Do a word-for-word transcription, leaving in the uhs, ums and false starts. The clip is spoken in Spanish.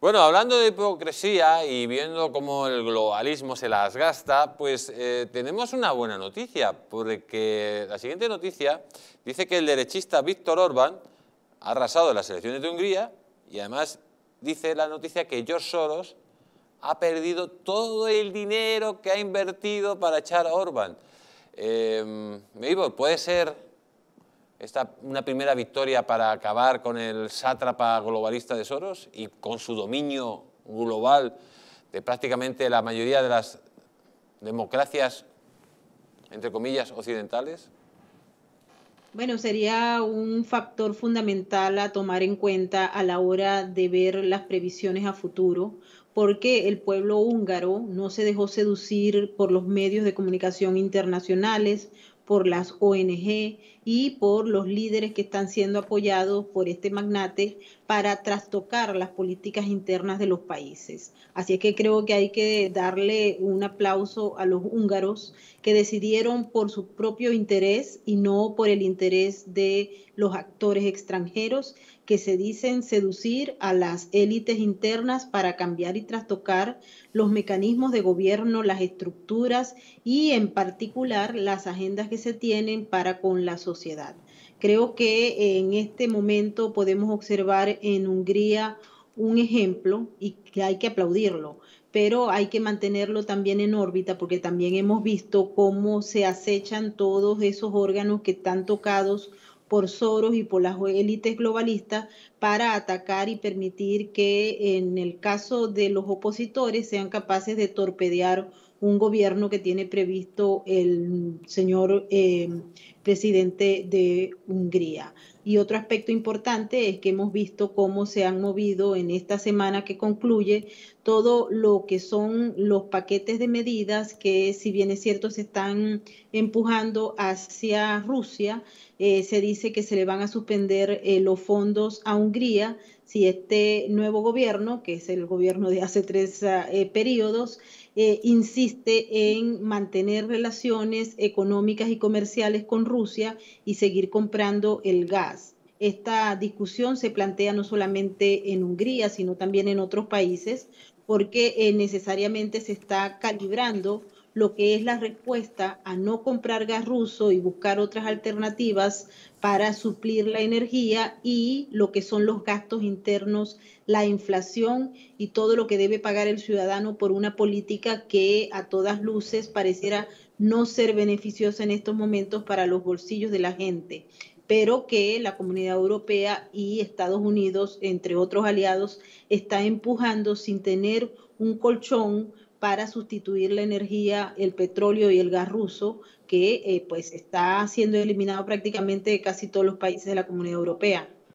Bueno, hablando de hipocresía y viendo cómo el globalismo se las gasta, pues eh, tenemos una buena noticia, porque la siguiente noticia dice que el derechista Víctor Orbán ha arrasado en las elecciones de Hungría y además dice la noticia que George Soros ha perdido todo el dinero que ha invertido para echar a Orbán. Eh, Eivor, ¿puede ser esta una primera victoria para acabar con el sátrapa globalista de Soros y con su dominio global de prácticamente la mayoría de las democracias, entre comillas, occidentales? Bueno, sería un factor fundamental a tomar en cuenta a la hora de ver las previsiones a futuro, porque el pueblo húngaro no se dejó seducir por los medios de comunicación internacionales, por las O N G y por los líderes que están siendo apoyados por este magnate para trastocar las políticas internas de los países. Así es que creo que hay que darle un aplauso a los húngaros que decidieron por su propio interés y no por el interés de los actores extranjeros que se dicen seducir a las élites internas para cambiar y trastocar los mecanismos de gobierno, las estructuras y en particular las agendas que se tienen para con la sociedad. Creo que en este momento podemos observar en Hungría un ejemplo y que hay que aplaudirlo, pero hay que mantenerlo también en órbita porque también hemos visto cómo se acechan todos esos órganos que están tocados por Soros y por las élites globalistas para atacar y permitir que en el caso de los opositores sean capaces de torpedear un gobierno que tiene previsto el señor eh, presidente de Hungría. Y otro aspecto importante es que hemos visto cómo se han movido en esta semana que concluye todo lo que son los paquetes de medidas que, si bien es cierto, se están empujando hacia Rusia. Eh, se dice que se le van a suspender eh, los fondos a Hungría si este nuevo gobierno, que es el gobierno de hace tres eh, periodos, eh, insiste en mantener relaciones económicas y comerciales con Rusia y seguir comprando el gas. Esta discusión se plantea no solamente en Hungría, sino también en otros países, porque eh, necesariamente se está calibrando lo que es la respuesta a no comprar gas ruso y buscar otras alternativas para suplir la energía y lo que son los gastos internos, la inflación y todo lo que debe pagar el ciudadano por una política que a todas luces pareciera no ser beneficiosa en estos momentos para los bolsillos de la gente, pero que la Comunidad Europea y Estados Unidos, entre otros aliados, está empujando sin tener un colchón para sustituir la energía, el petróleo y el gas ruso, que eh, pues está siendo eliminado prácticamente de casi todos los países de la Comunidad Europea.